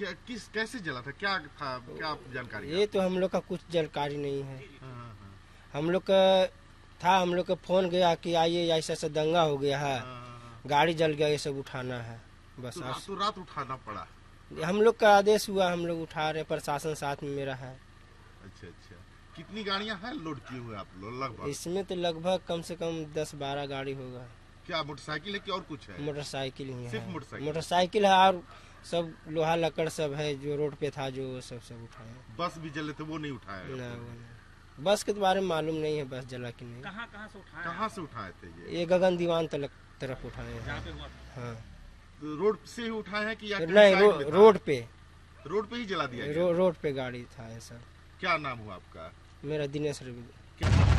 क्या किस कैसे जला था, क्या था, क्या जानकारी? ये तो हम लोग का कुछ जानकारी नहीं है। हम लोग का था, हम लोग का फोन गया कि आइए ऐसा ऐसा दंगा हो गया है, गाड़ी जल गया, ये सब उठाना है बस। तो रात उठाना पड़ा, हम लोग का आदेश हुआ, हम लोग उठा रहे, प्रशासन साथ में मेरा है। अच्छा अच्छा, कितनी गाड़ियां हैं लोड किए हुए आप लोग? लगभग इसमें तो लगभग कम से कम 10-12 गाड़ी होगा। क्या मोटरसाइकिल है कि और कुछ है? मोटरसाइकिल ही है, सिर्फ मोटरसाइकिल है और सब लोहा लकड़ सब है जो रोड पे था, जो सब उठाया। बस भी जले थे, वो नहीं उठाया ना, बस के बारे में मालूम नहीं है, बस जला की नहीं। कहाँ से उठाए थे? ये गगन दीवान तरफ उठाए हैं। रोड से ही उठाए हैं कि नहीं? रोड पे ही जला दिया, रोड पे गाड़ी था। ऐसा क्या नाम हुआ आपका? मेरा दिनेश रवि।